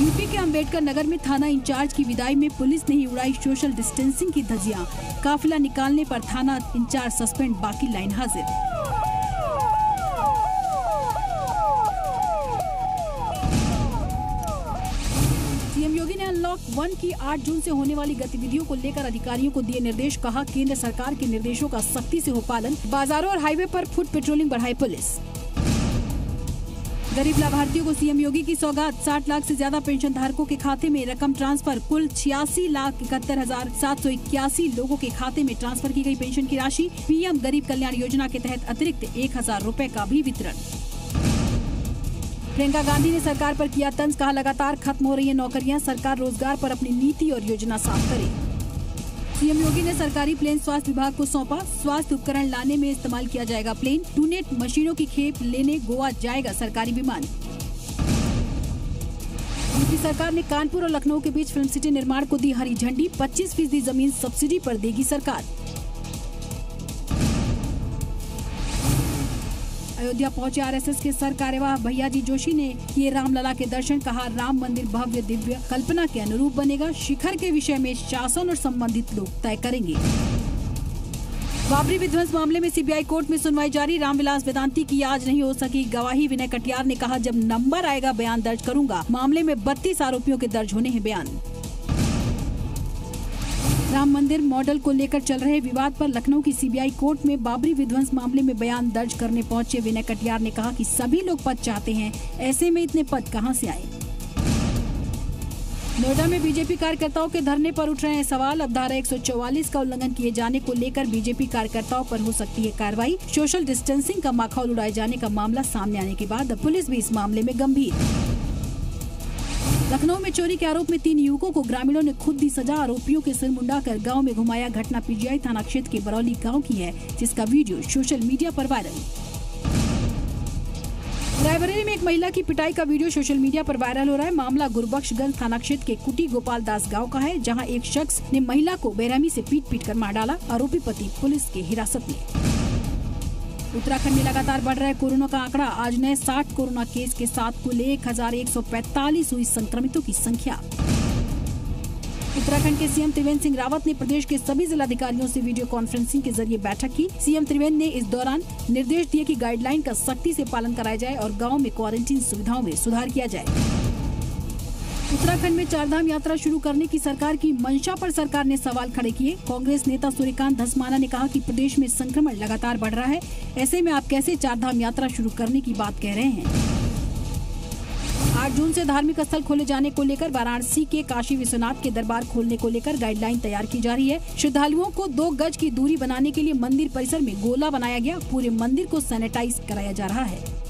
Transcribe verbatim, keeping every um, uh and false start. UP के अंबेडकर नगर में थाना इंचार्ज की विदाई में पुलिस ने ही उड़ाई सोशल डिस्टेंसिंग की धज्जियां। काफिला निकालने पर थाना इंचार्ज सस्पेंड, बाकी लाइन हाजिर। योगी ने अनलॉक वन की आठ जून से होने वाली गतिविधियों को लेकर अधिकारियों को दिए निर्देश। कहा, केंद्र सरकार के निर्देशों का सख्ती से हो पालन। बाजारों और हाईवे पर फुट पेट्रोलिंग बढ़ाई पुलिस। गरीब लाभार्थियों को सीएम योगी की सौगात। साठ लाख से ज्यादा पेंशन धारकों के खाते में रकम ट्रांसफर। कुल छियासी लाख इकहत्तर हजार सात सौ इक्यासी लोगों के खाते में ट्रांसफर की गई पेंशन की राशि। पीएम गरीब कल्याण योजना के तहत अतिरिक्त एक हजार रूपए का भी वितरण। प्रियंका गांधी ने सरकार पर किया तंज। कहा, लगातार खत्म हो रही है नौकरियां, सरकार रोजगार पर अपनी नीति और योजना साफ करे। सीएम योगी ने सरकारी प्लेन स्वास्थ्य विभाग को सौंपा। स्वास्थ्य उपकरण लाने में इस्तेमाल किया जाएगा प्लेन। टूनेट मशीनों की खेप लेने गोवा जाएगा सरकारी विमान। यूपी सरकार ने कानपुर और लखनऊ के बीच फिल्म सिटी निर्माण को दी हरी झंडी। पच्चीस फीसदी जमीन सब्सिडी पर देगी सरकार। अयोध्या पहुंचे आरएसएस के सर कार्यवाह भैया जी जोशी ने किए रामलला के दर्शन। कहा, राम मंदिर भव्य दिव्य कल्पना के अनुरूप बनेगा। शिखर के विषय में शासन और संबंधित लोग तय करेंगे। बाबरी विध्वंस मामले में सीबीआई कोर्ट में सुनवाई जारी। रामविलास वेदांति की आज नहीं हो सकी गवाही। विनय कटियार ने कहा, जब नंबर आएगा बयान दर्ज करूंगा। मामले में बत्तीस आरोपियों के दर्ज होने हैं बयान। राम मंदिर मॉडल को लेकर चल रहे विवाद पर लखनऊ की सीबीआई कोर्ट में बाबरी विध्वंस मामले में बयान दर्ज करने पहुंचे विनय कटियार ने कहा कि सभी लोग पद चाहते हैं, ऐसे में इतने पद कहां से आए। नोएडा में बीजेपी कार्यकर्ताओं के धरने पर उठ रहे हैं सवाल। अब धारा एक सौ चौवालीस का उल्लंघन किए जाने को लेकर बीजेपी कार्यकर्ताओं पर हो सकती है कार्रवाई। सोशल डिस्टेंसिंग का माखौल उड़ाए जाने का मामला सामने आने के बाद अब पुलिस भी इस मामले में गंभीर। लखनऊ में चोरी के आरोप में तीन युवकों को ग्रामीणों ने खुद दी सजा। आरोपियों के सिर मुंडा कर गाँव में घुमाया। घटना पीजीआई थाना क्षेत्र के बरौली गांव की है, जिसका वीडियो सोशल मीडिया पर वायरल। रायबरेली में एक महिला की पिटाई का वीडियो सोशल मीडिया पर वायरल हो रहा है। मामला गुरबख्शगंज थाना क्षेत्र के कुटी गोपाल दास गाँव का है, जहाँ एक शख्स ने महिला को बेरहमी से पीट पीट कर मार डाला। आरोपी पति पुलिस के हिरासत में। उत्तराखंड में लगातार बढ़ रहा है कोरोना का आंकड़ा। आज नए साठ कोरोना केस के साथ कुल एक हजार एक सौ पैंतालीस हुई संक्रमितों की संख्या। उत्तराखंड के सीएम त्रिवेंद्र सिंह रावत ने प्रदेश के सभी जिलाधिकारियों से वीडियो कॉन्फ्रेंसिंग के जरिए बैठक की। सीएम त्रिवेंद्र ने इस दौरान निर्देश दिए कि गाइडलाइन का सख्ती से पालन कराया जाए और गाँव में क्वारंटीन सुविधाओं में सुधार किया जाए। उत्तराखंड में चारधाम यात्रा शुरू करने की सरकार की मंशा पर सरकार ने सवाल खड़े किए। कांग्रेस नेता सूर्यकांत धस्माना ने कहा कि प्रदेश में संक्रमण लगातार बढ़ रहा है, ऐसे में आप कैसे चारधाम यात्रा शुरू करने की बात कह रहे हैं। आठ जून से धार्मिक स्थल खोले जाने को लेकर वाराणसी के काशी विश्वनाथ के दरबार खोलने को लेकर गाइडलाइन तैयार की जा रही है। श्रद्धालुओं को दो गज की दूरी बनाने के लिए मंदिर परिसर में गोला बनाया गया। पूरे मंदिर को सैनिटाइज कराया जा रहा है।